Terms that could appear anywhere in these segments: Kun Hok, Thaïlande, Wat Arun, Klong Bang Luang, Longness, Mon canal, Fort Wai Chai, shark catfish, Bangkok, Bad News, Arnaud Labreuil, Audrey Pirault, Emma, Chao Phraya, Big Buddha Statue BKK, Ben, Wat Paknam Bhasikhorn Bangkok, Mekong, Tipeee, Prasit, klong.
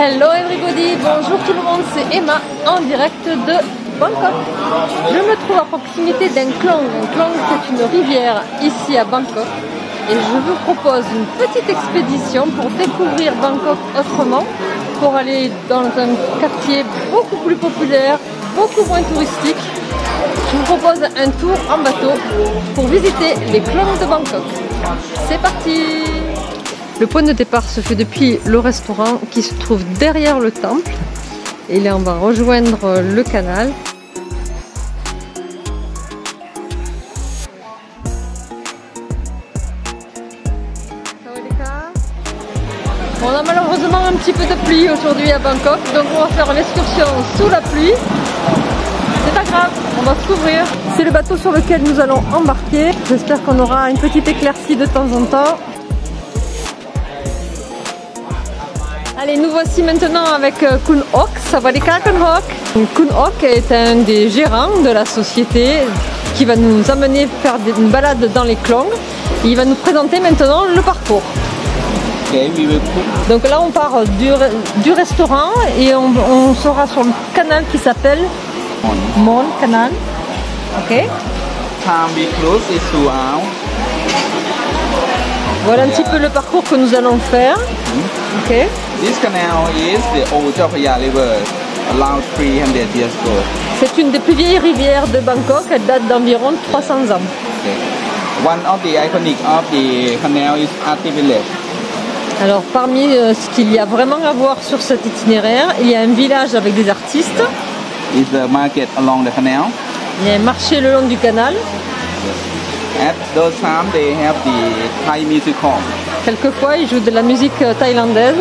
Hello everybody, bonjour tout le monde, c'est Emma en direct de Bangkok. Je me trouve à proximité d'un klong. Un klong, c'est une rivière ici à Bangkok. Et je vous propose une petite expédition pour découvrir Bangkok autrement, pour aller dans un quartier beaucoup plus populaire, beaucoup moins touristique. Je vous propose un tour en bateau pour visiter les klongs de Bangkok. C'est parti! Le point de départ se fait depuis le restaurant qui se trouve derrière le temple. Et là on va rejoindre le canal. On a malheureusement un petit peu de pluie aujourd'hui à Bangkok, donc on va faire l'excursion sous la pluie. C'est pas grave, on va se couvrir. C'est le bateau sur lequel nous allons embarquer. J'espère qu'on aura une petite éclaircie de temps en temps. Allez, nous voici maintenant avec Kun Hok. Sawadika Kun Hok. Kun Hok est un des gérants de la société qui va nous amener faire une balade dans les klongs. Il va nous présenter maintenant le parcours. Donc là, on part du restaurant et on sera sur le canal qui s'appelle Mon canal. Ok. Voilà un petit peu le parcours que nous allons faire. Ok. This canal is the old Chao Phraya river, around 300 years ago. C'est une des plus vieilles rivières de Bangkok. Elle date d'environ 300 ans. Okay. One of the iconic of the canal is Arti village. Alors parmi ce qu'il y a vraiment à voir sur cet itinéraire, il y a un village avec des artistes. Is the market along the canal. Il y a un marché le long du canal. At those time they have the Thai music hall. Quelquefois, ils jouent de la musique thaïlandaise.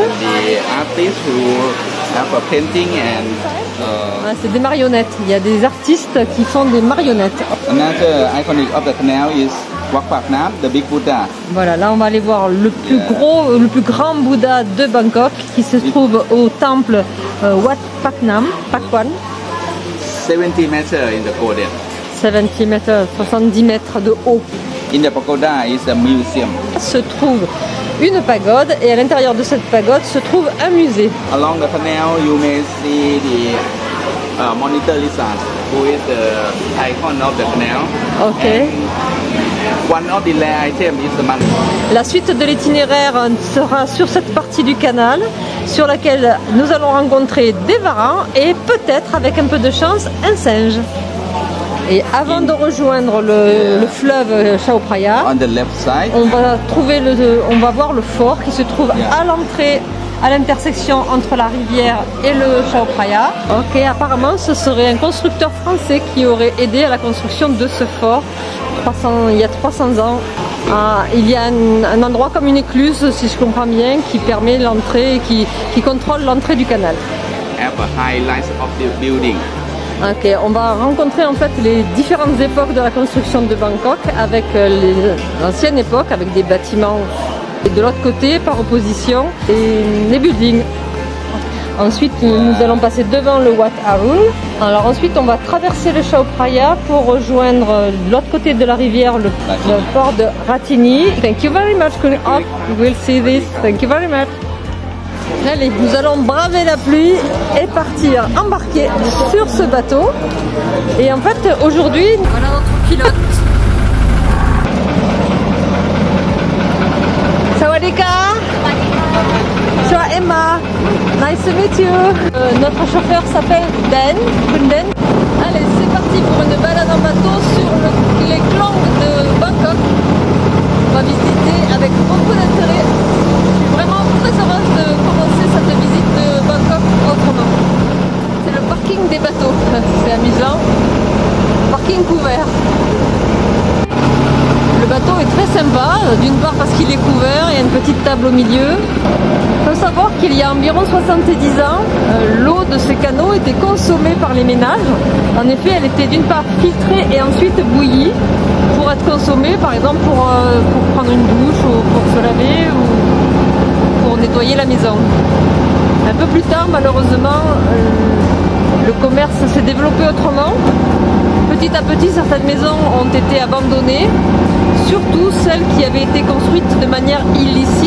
C'est des marionnettes. Il y a des artistes qui font des marionnettes. Voilà, là on va aller voir le plus grand Bouddha de Bangkok qui se trouve au temple Wat Paknam, Pakwan. 70 mètres in the golden. 70 mètres de haut. In the pagoda is a museum. Se trouve une pagode et à l'intérieur de cette pagode se trouve un musée. Along the canal, you may see the monitor lizard, who is the icon of the canal. Okay. And one of the rare items is the money. La suite de l'itinéraire sera sur cette partie du canal, sur laquelle nous allons rencontrer des varans et peut-être, avec un peu de chance, un singe. Et avant de rejoindre le fleuve Chao Phraya, on va voir le fort qui se trouve à l'entrée, à l'intersection entre la rivière et le Chao Phraya. Ok, apparemment ce serait un constructeur français qui aurait aidé à la construction de ce fort il y a 300 ans. Il y a un endroit comme une écluse, si je comprends bien, qui permet l'entrée, qui contrôle l'entrée du canal. Okay, on va rencontrer en fait les différentes époques de la construction de Bangkok avec l'ancienne époque avec des bâtiments et de l'autre côté par opposition et les buildings. Ensuite nous allons passer devant le Wat Arun. Alors ensuite on va traverser le Chao Phraya pour rejoindre l'autre côté de la rivière le port de Ratini. Thank you very much Kun Hok. We'll see this. Thank you very much. Allez, nous allons braver la pluie et partir embarquer sur ce bateau. Et en fait, aujourd'hui, voilà notre pilote. Sawadika. Sawadika. Emma. Nice to meet you. Notre chauffeur s'appelle Ben. Allez, c'est parti pour une balade en bateau sur les klongs de Bangkok. On va visiter avec beaucoup d'intérêt. Vraiment très heureuse de commencer cette visite de Bangkok autrement. C'est le parking des bateaux, c'est amusant. Parking couvert. Le bateau est très sympa, d'une part parce qu'il est couvert, il y a une petite table au milieu. Il faut savoir qu'il y a environ 70 ans, l'eau de ces canaux était consommée par les ménages. En effet, elle était d'une part filtrée et ensuite bouillie pour être consommée, par exemple pour prendre une douche ou pour se laver ou nettoyer la maison. Un peu plus tard, malheureusement, le commerce s'est développé autrement. Petit à petit, certaines maisons ont été abandonnées, surtout celles qui avaient été construites de manière illicite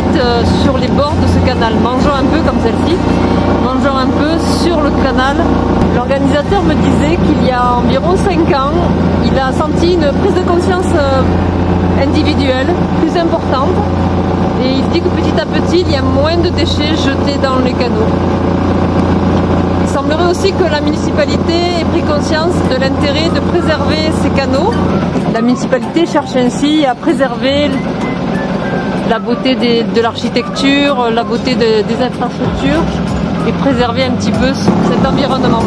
sur les bords de ce canal, mangeant un peu comme celle-ci. canal. L'organisateur me disait qu'il y a environ 5 ans, il a senti une prise de conscience individuelle plus importante et il dit que petit à petit, il y a moins de déchets jetés dans les canaux. Il semblerait aussi que la municipalité ait pris conscience de l'intérêt de préserver ces canaux. La municipalité cherche ainsi à préserver la beauté de l'architecture, la beauté des infrastructures et préserver un petit peu cet environnement.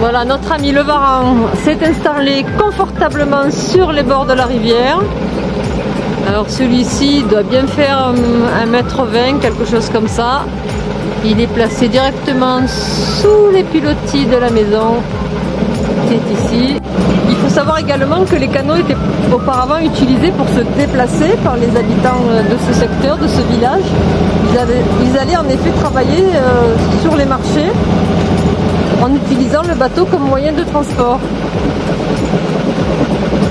Voilà, notre ami le varan s'est installé confortablement sur les bords de la rivière. Alors celui-ci doit bien faire 1,20 m, quelque chose comme ça. Il est placé directement sous les pilotis de la maison qui est ici. Il faut savoir également que les canaux étaient auparavant utilisés pour se déplacer par les habitants de ce secteur, de ce village. Ils allaient en effet travailler sur les marchés en utilisant le bateau comme moyen de transport.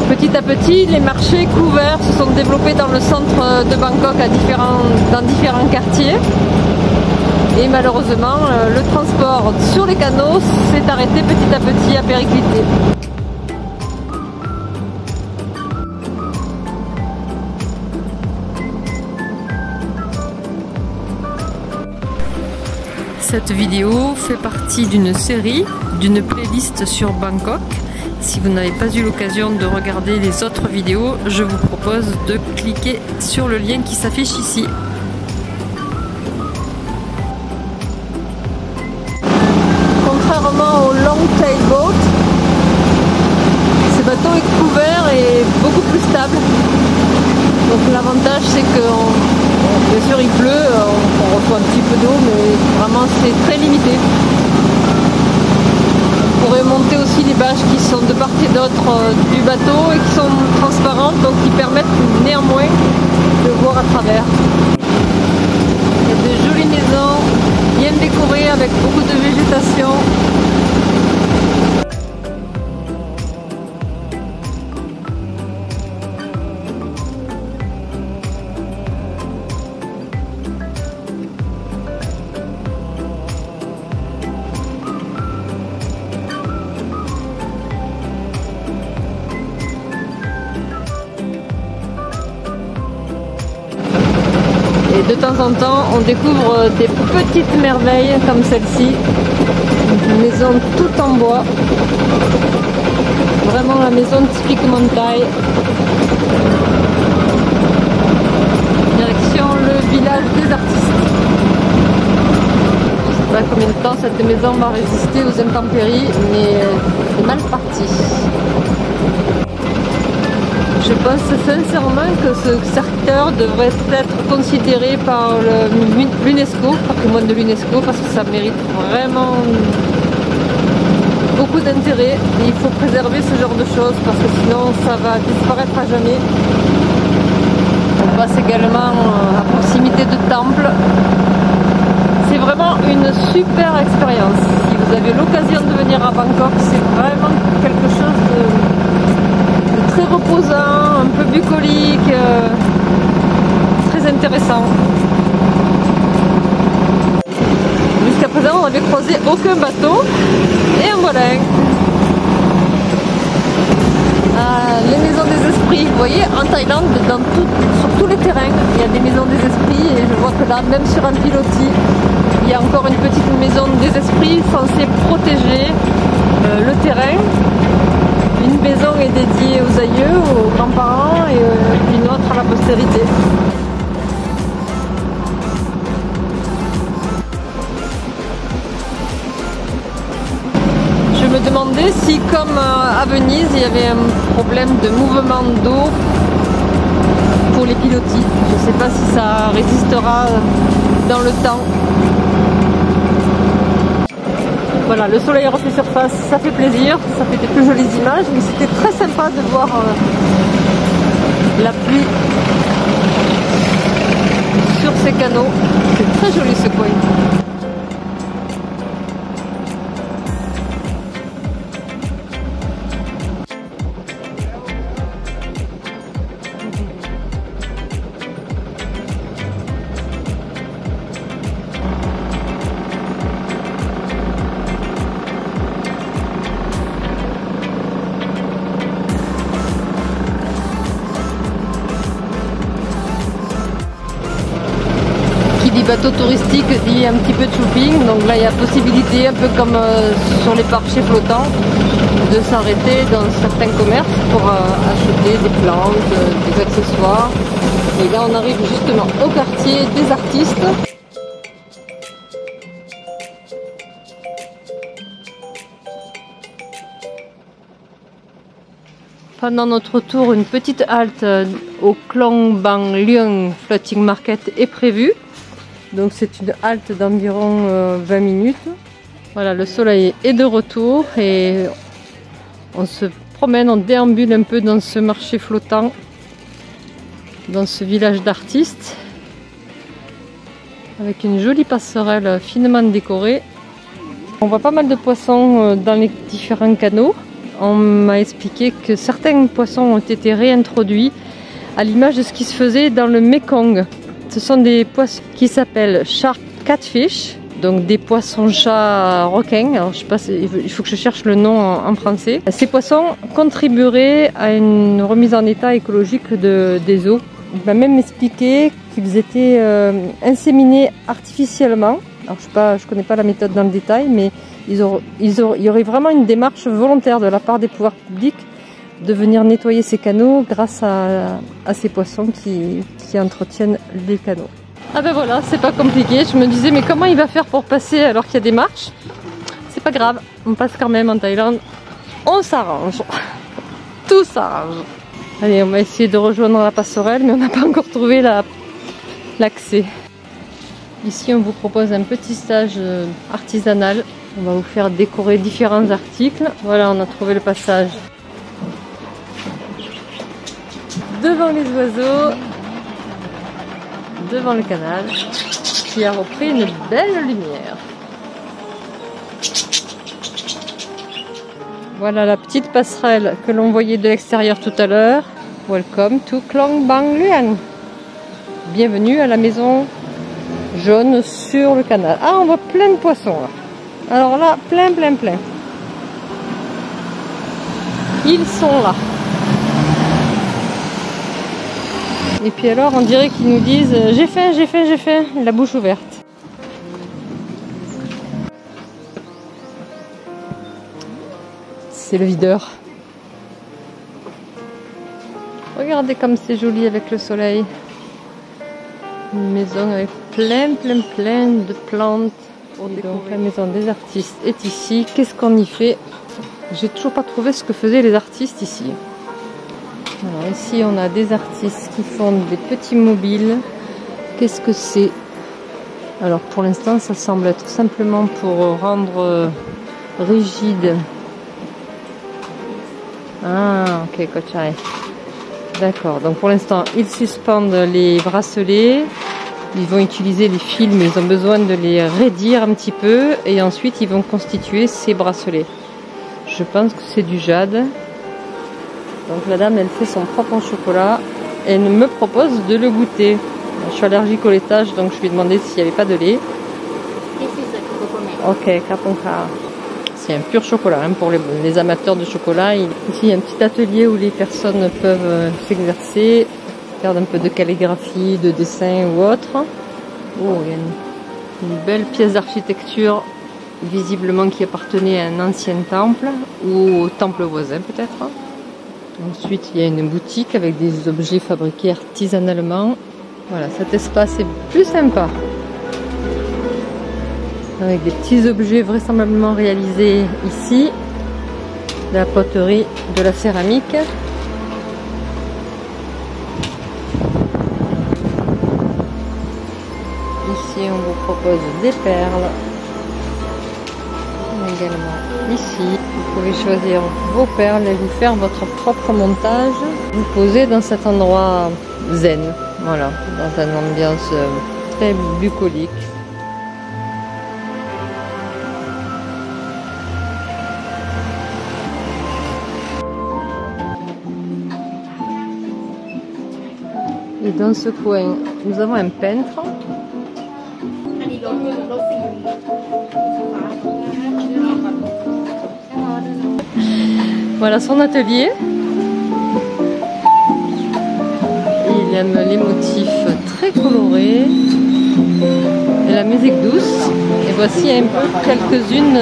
Petit à petit, les marchés couverts se sont développés dans le centre de Bangkok, dans différents quartiers. Et malheureusement, le transport sur les canaux s'est arrêté petit à petit à péricliter. Cette vidéo fait partie d'une série, d'une playlist sur Bangkok. Si vous n'avez pas eu l'occasion de regarder les autres vidéos, je vous propose de cliquer sur le lien qui s'affiche ici. Contrairement au long tail boat, ce bateau est couvert et beaucoup plus stable. Donc l'avantage c'est que, bien sûr il pleut, on reçoit un petit peu d'eau, mais vraiment c'est très limité. On pourrait monter aussi les bâches qui sont de part et d'autre du bateau et qui sont transparentes, donc qui permettent néanmoins de voir à travers. Il y a de jolies maisons, bien décorées avec beaucoup de végétation. De temps en temps, on découvre des petites merveilles comme celle-ci, une maison tout en bois, vraiment la maison typiquement de taille. Direction le village des artistes. Je ne sais pas combien de temps cette maison va résister aux intempéries, mais c'est mal parti. Je pense sincèrement que ce secteur devrait être considéré par l'UNESCO, patrimoine de l'UNESCO, parce que ça mérite vraiment beaucoup d'intérêt. Il faut préserver ce genre de choses parce que sinon ça va disparaître à jamais. On passe également à proximité de temples. C'est vraiment une super expérience. Si vous avez l'occasion de venir à Bangkok, c'est vraiment quelque chose de très reposant, un peu bucolique, très intéressant. Jusqu'à présent, on n'avait croisé aucun bateau et en voilà un. Ah, les maisons des esprits, vous voyez, en Thaïlande, sur tous les terrains, il y a des maisons des esprits et je vois que là, même sur un pilotis, il y a encore une petite maison des esprits censée protéger le terrain. Une maison est dédiée aux aïeux, aux grands-parents et une autre à la postérité. Je me demandais si, comme à Venise, il y avait un problème de mouvement d'eau pour les pilotis. Je ne sais pas si ça résistera dans le temps. Voilà, le soleil refait surface, ça fait plaisir, ça fait des plus jolies images, mais c'était très sympa de voir la pluie sur ces canaux. C'est très joli ce coin. plateau touristique dit un petit peu de shopping, donc là il y a possibilité, un peu comme sur les marchés flottants, de s'arrêter dans certains commerces pour acheter des plantes, des accessoires. Et là on arrive justement au quartier des artistes. Pendant notre tour, une petite halte au Klong Bang Luang Floating Market est prévue. Donc c'est une halte d'environ 20 minutes. Voilà, le soleil est de retour et on se promène, on déambule un peu dans ce marché flottant, dans ce village d'artistes, avec une jolie passerelle finement décorée. On voit pas mal de poissons dans les différents canaux. On m'a expliqué que certains poissons ont été réintroduits à l'image de ce qui se faisait dans le Mekong. Ce sont des poissons qui s'appellent shark catfish, donc des poissons-chats requins. Alors, je sais pas, il faut que je cherche le nom en français. Ces poissons contribueraient à une remise en état écologique des eaux. Il m'a même expliqué qu'ils étaient inséminés artificiellement. Alors, je connais pas la méthode dans le détail, mais il y aurait vraiment une démarche volontaire de la part des pouvoirs publics de venir nettoyer ces canaux grâce à ces poissons qui entretiennent les canaux. Ah ben voilà, c'est pas compliqué. Je me disais, mais comment il va faire pour passer alors qu'il y a des marches? C'est pas grave, on passe quand même en Thaïlande. On s'arrange. Tout s'arrange. Allez, on va essayer de rejoindre la passerelle, mais on n'a pas encore trouvé l'accès. Ici, on vous propose un petit stage artisanal. On va vous faire décorer différents articles. Voilà, on a trouvé le passage. Devant les oiseaux, devant le canal, qui a repris une belle lumière. Voilà la petite passerelle que l'on voyait de l'extérieur tout à l'heure. Welcome to Klong Bang Luang. Bienvenue à la maison jaune sur le canal. Ah, on voit plein de poissons là. Alors là, plein. Ils sont là. Et puis alors, on dirait qu'ils nous disent « j'ai faim », la bouche ouverte. C'est le videur. Regardez comme c'est joli avec le soleil. Une maison avec plein de plantes. Donc, la maison des artistes est ici. Qu'est-ce qu'on y fait? J'ai toujours pas trouvé ce que faisaient les artistes ici. Alors, ici on a des artistes qui font des petits mobiles. Qu'est-ce que c'est? Alors pour l'instant ça semble être simplement pour rendre rigide. Ah ok, kochai. D'accord, donc pour l'instant ils suspendent les bracelets. Ils vont utiliser les fils, mais ils ont besoin de les raidir un petit peu. Et ensuite, ils vont constituer ces bracelets. Je pense que c'est du jade. Donc la dame, elle fait son propre chocolat. Elle me propose de le goûter. Je suis allergique au laitage, donc je lui ai demandé s'il n'y avait pas de lait. Ok, caponca. C'est un pur chocolat, hein, pour les amateurs de chocolat. Ici, il y a un petit atelier où les personnes peuvent s'exercer. Un peu de calligraphie, de dessin ou autre. Oh, il y a une belle pièce d'architecture visiblement qui appartenait à un ancien temple ou au temple voisin peut-être. Ensuite il y a une boutique avec des objets fabriqués artisanalement. Voilà, cet espace est plus sympa avec des petits objets vraisemblablement réalisés ici, de la poterie, de la céramique. Ici, on vous propose des perles. Également ici, vous pouvez choisir vos perles et vous faire votre propre montage. Vous posez dans cet endroit zen, voilà, dans une ambiance très bucolique. Et dans ce coin, nous avons un peintre. Voilà son atelier. Il aime les motifs très colorés. de la musique douce. Et voici un peu quelques-unes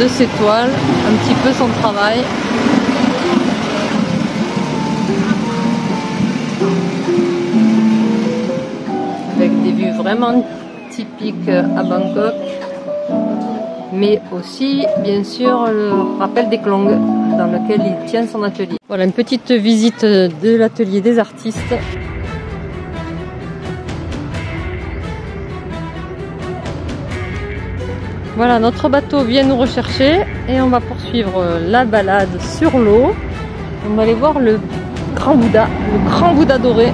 de ses toiles, un petit peu son travail. Avec des vues vraiment typiques à Bangkok, mais aussi bien sûr le rappel des klong dans lequel il tient son atelier. Voilà une petite visite de l'atelier des artistes. Voilà, notre bateau vient nous rechercher et on va poursuivre la balade sur l'eau. On va aller voir le grand Bouddha doré.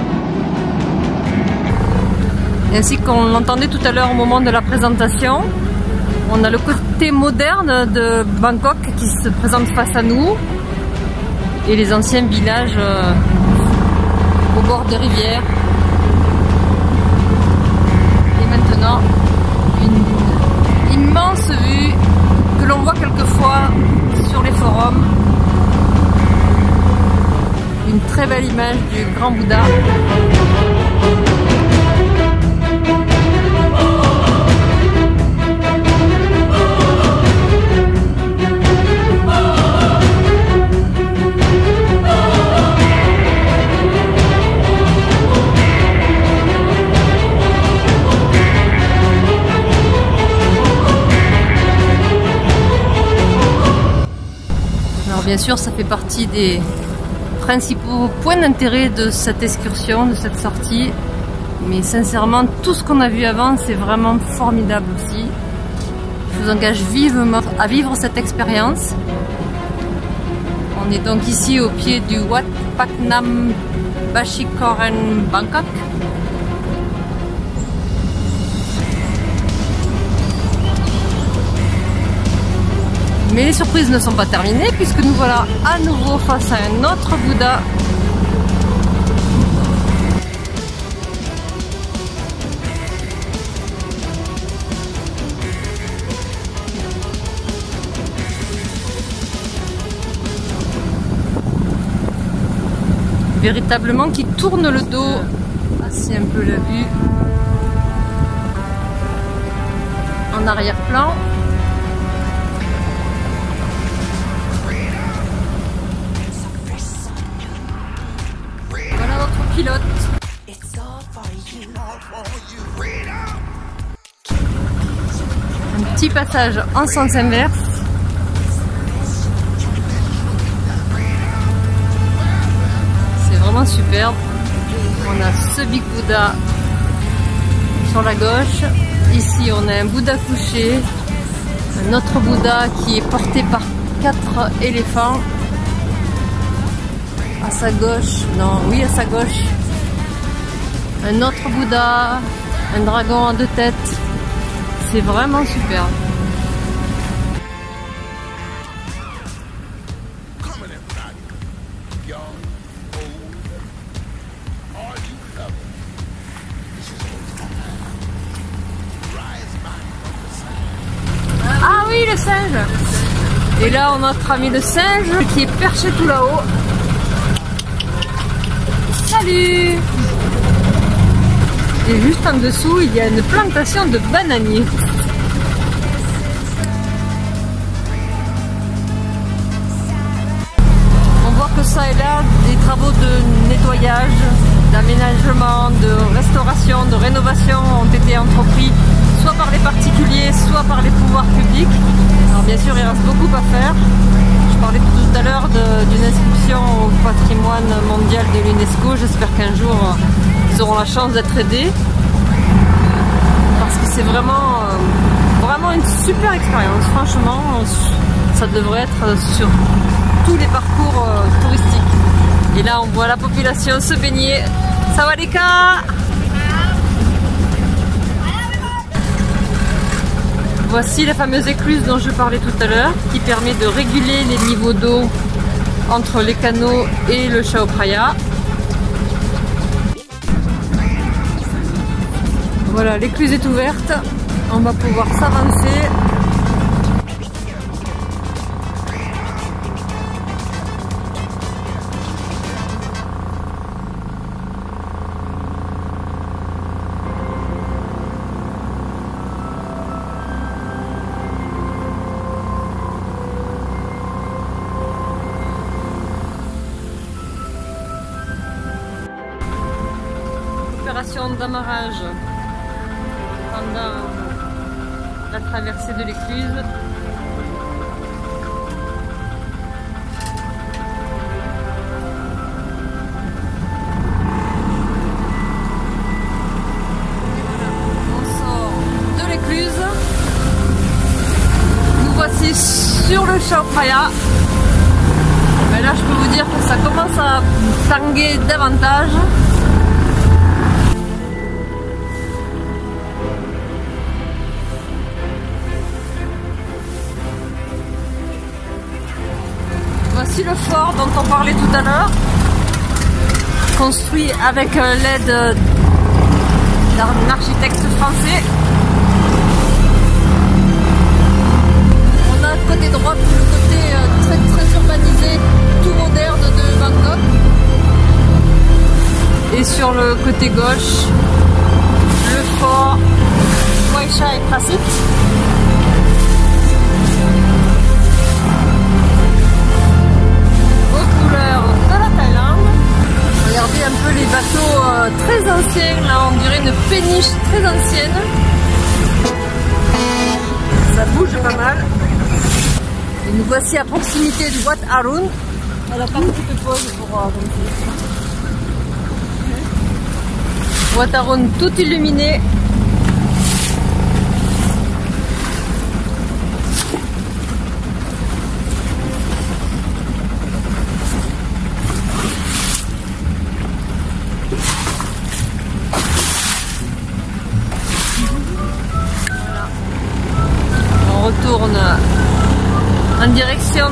Et ainsi qu'on l'entendait tout à l'heure au moment de la présentation, on a le côté moderne de Bangkok qui se présente face à nous et les anciens villages au bord des rivières. Et maintenant, immense vue que l'on voit quelquefois sur les forums. Une très belle image du grand Bouddha. Bien sûr, ça fait partie des principaux points d'intérêt de cette excursion, de cette sortie. Mais sincèrement, tout ce qu'on a vu avant, c'est vraiment formidable aussi. Je vous engage vivement à vivre cette expérience. On est donc ici au pied du Wat Paknam Bhasikhorn Bangkok. Mais les surprises ne sont pas terminées puisque nous voilà à nouveau face à un autre Bouddha. Véritablement qui tourne le dos. Ah, c'est un peu la vue en arrière-plan. Pilote. Un petit passage en sens inverse. C'est vraiment superbe. On a ce Big Bouddha sur la gauche. Ici on a un Bouddha couché. Un autre Bouddha qui est porté par 4 éléphants. À sa gauche, non, oui à sa gauche, un autre Bouddha, un dragon à 2 têtes, c'est vraiment superbe. Ah oui, le singe. Et là on a notre ami le singe qui est perché tout là-haut. Salut! Et juste en dessous, il y a une plantation de bananiers. On voit que ça et là, des travaux de nettoyage, d'aménagement, de restauration, de rénovation ont été entrepris, soit par les particuliers, soit par les pouvoirs publics. Alors bien sûr, il reste beaucoup à faire. Je parlais tout à l'heure d'une inscription au patrimoine mondial de l'UNESCO. J'espère qu'un jour ils auront la chance d'être aidés parce que c'est vraiment, vraiment une super expérience. Franchement, ça devrait être sur tous les parcours touristiques. Et là, on voit la population se baigner. Ça va les gars? Voici la fameuse écluse dont je parlais tout à l'heure qui permet de réguler les niveaux d'eau entre les canaux et le Chao Phraya. Voilà, l'écluse est ouverte, on va pouvoir s'avancer. station d'amarrage pendant la traversée de l'écluse. Sur le Chao Phraya, mais là je peux vous dire que ça commence à tanguer davantage. Voici le fort dont on parlait tout à l'heure, construit avec l'aide d'un architecte français. Côté droit, le côté très urbanisé, tout moderne de Bangkok. Et sur le côté gauche, le fort Wai Chai et Prasit. Aux couleurs de la Thaïlande. Regardez un peu les bateaux très anciens, là on dirait une péniche très ancienne. Ça bouge pas mal. Et nous voici à proximité du Wat Arun. On a pas un petit peu pause pour avancer. Wat Arun tout illuminé. Voilà. On retourne en direction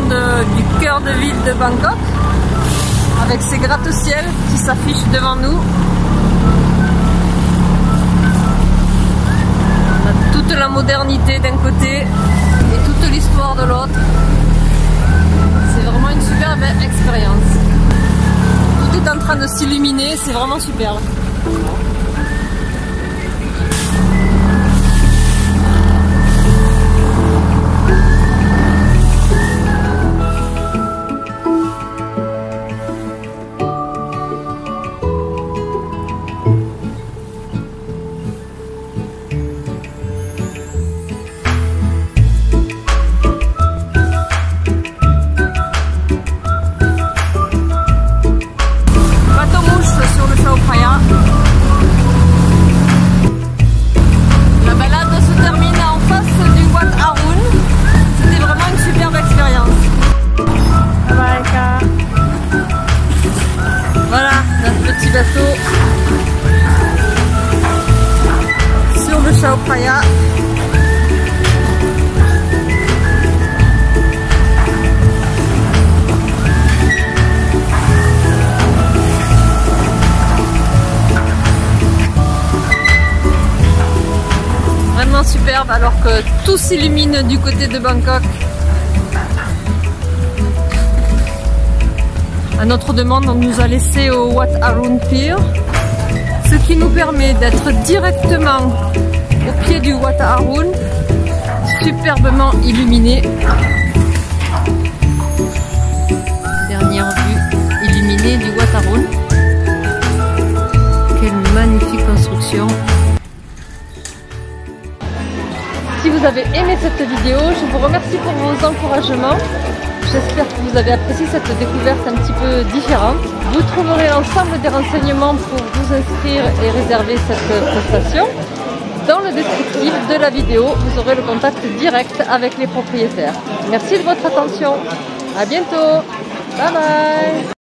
du cœur de ville de Bangkok, avec ces gratte-ciels qui s'affichent devant nous. On a toute la modernité d'un côté et toute l'histoire de l'autre. C'est vraiment une superbe expérience. Tout est en train de s'illuminer, c'est vraiment superbe. Sur le Chao Phraya. Vraiment superbe alors que tout s'illumine du côté de Bangkok. À notre demande, on nous a laissé au Wat Arun Pier, ce qui nous permet d'être directement au pied du Wat Arun, superbement illuminé. Dernière vue illuminée du Wat Arun. Quelle magnifique construction! Si vous avez aimé cette vidéo, je vous remercie pour vos encouragements. J'espère que vous avez apprécié cette découverte un petit peu différente. Vous trouverez l'ensemble des renseignements pour vous inscrire et réserver cette prestation. Dans le descriptif de la vidéo, vous aurez le contact direct avec les propriétaires. Merci de votre attention. À bientôt. Bye bye.